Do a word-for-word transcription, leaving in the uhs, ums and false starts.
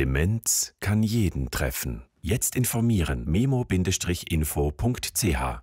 Demenz kann jeden treffen. Jetzt informieren: memo-info punkt c h.